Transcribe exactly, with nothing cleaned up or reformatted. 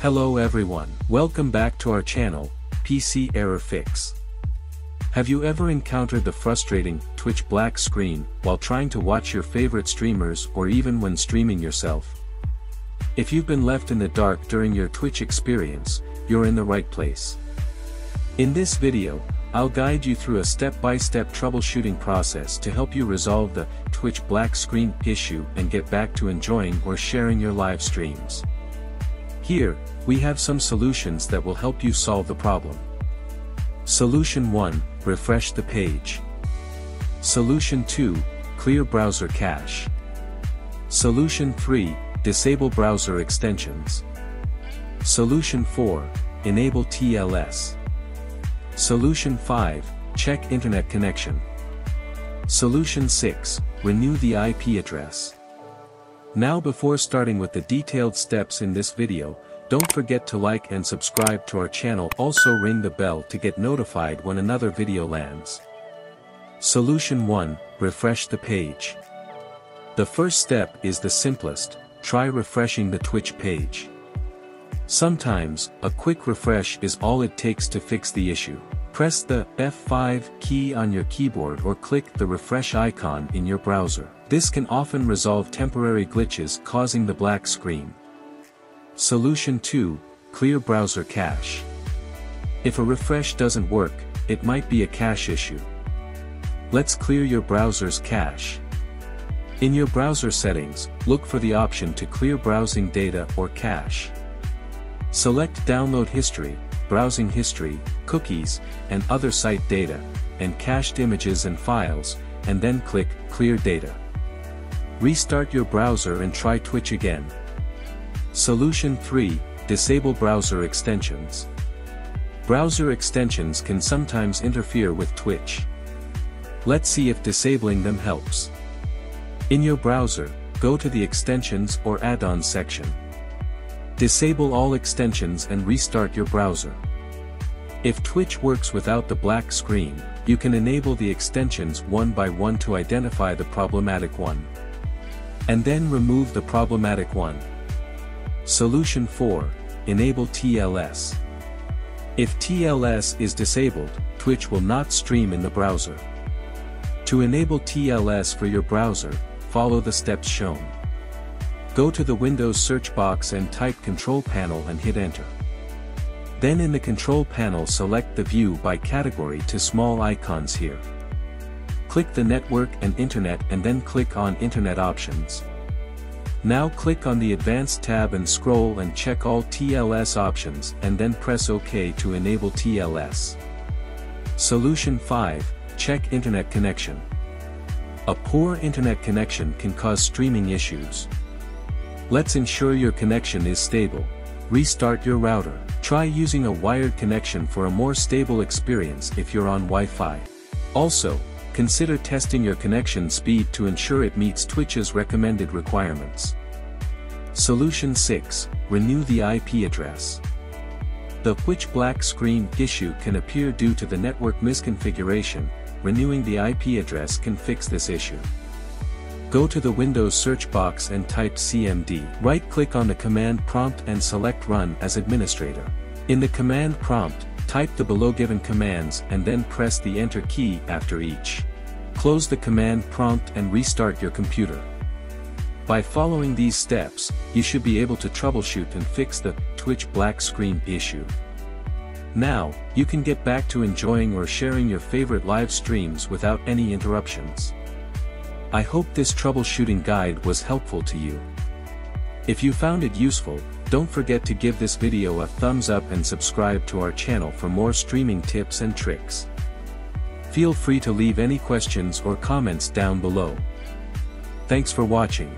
Hello everyone, welcome back to our channel, P C Error Fix. Have you ever encountered the frustrating Twitch black screen while trying to watch your favorite streamers or even when streaming yourself? If you've been left in the dark during your Twitch experience, you're in the right place. In this video, I'll guide you through a step-by-step troubleshooting process to help you resolve the Twitch black screen issue and get back to enjoying or sharing your live streams. Here, we have some solutions that will help you solve the problem. Solution one, refresh the page. Solution two, clear browser cache. Solution three, disable browser extensions. Solution four, enable T L S. Solution five, check internet connection. Solution six, renew the I P address. Now, before starting with the detailed steps in this video, don't forget to like and subscribe to our channel. Also ring the bell to get notified when another video lands. Solution one, refresh the page. The first step is the simplest, try refreshing the Twitch page. Sometimes, a quick refresh is all it takes to fix the issue. Press the F five key on your keyboard or click the refresh icon in your browser. This can often resolve temporary glitches causing the black screen. Solution two, clear browser cache. If a refresh doesn't work, it might be a cache issue. Let's clear your browser's cache. In your browser settings, look for the option to clear browsing data or cache. Select download history, browsing history, cookies, and other site data, and cached images and files, and then click clear data. Restart your browser and try Twitch again. Solution three, disable browser extensions. Browser extensions can sometimes interfere with Twitch. Let's see if disabling them helps. In your browser, go to the Extensions or Add-ons section. Disable all extensions and restart your browser. If Twitch works without the black screen, you can enable the extensions one by one to identify the problematic one, and then remove the problematic one. Solution four, enable T L S. If T L S is disabled, Twitch will not stream in the browser. To enable T L S for your browser, follow the steps shown. Go to the Windows search box and type Control Panel and hit Enter. Then in the Control Panel select the View by Category to small icons here. Click the Network and Internet and then click on Internet Options. Now click on the Advanced tab and scroll and check all T L S options and then press OK to enable T L S. Solution five, check internet connection. A poor internet connection can cause streaming issues. Let's ensure your connection is stable. Restart your router. Try using a wired connection for a more stable experience if you're on Wi-Fi. Also, consider testing your connection speed to ensure it meets Twitch's recommended requirements. Solution six, renew the I P address. The Twitch black screen issue can appear due to the network misconfiguration. Renewing the I P address can fix this issue. Go to the Windows search box and type C M D. Right-click on the command prompt and select Run as administrator. In the command prompt, type the below given commands and then press the Enter key after each. Close the command prompt and restart your computer. By following these steps, you should be able to troubleshoot and fix the Twitch black screen issue. Now, you can get back to enjoying or sharing your favorite live streams without any interruptions. I hope this troubleshooting guide was helpful to you. If you found it useful, don't forget to give this video a thumbs up and subscribe to our channel for more streaming tips and tricks. Feel free to leave any questions or comments down below. Thanks for watching.